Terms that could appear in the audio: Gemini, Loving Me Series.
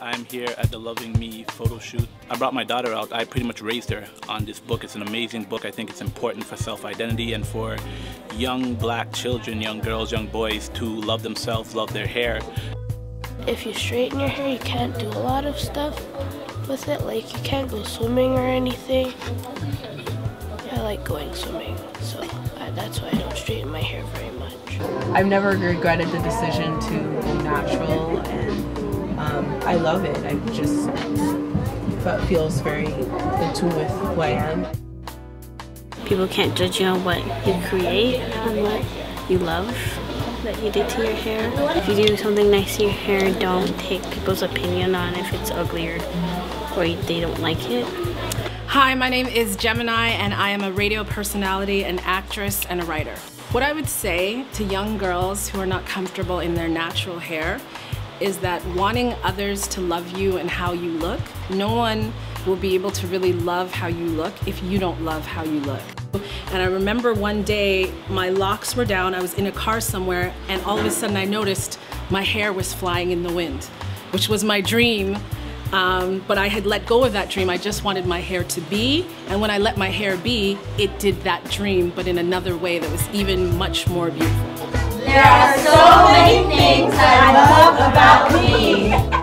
I'm here at the Loving Me photo shoot. I brought my daughter out. I pretty much raised her on this book. It's an amazing book. I think it's important for self-identity and for young black children, young girls, young boys to love themselves, love their hair. If you straighten your hair, you can't do a lot of stuff with it. Like, you can't go swimming or anything. I like going swimming, so that's why I don't straighten my hair very much. I've never regretted the decision to be natural, and I love it. I just, it feels very in tune with who I am. People can't judge you on what you create, on what you love that you did to your hair. If you do something nice to your hair, don't take people's opinion on if it's ugly or they don't like it. Hi, my name is Gemini, and I am a radio personality, an actress, and a writer. What I would say to young girls who are not comfortable in their natural hair is that wanting others to love you and how you look, no one will be able to really love how you look if you don't love how you look. And I remember one day my locks were down, I was in a car somewhere, and all of a sudden I noticed my hair was flying in the wind, which was my dream, but I had let go of that dream. I just wanted my hair to be, and when I let my hair be, it did that dream, but in another way that was even much more beautiful. There are so many things I love about me.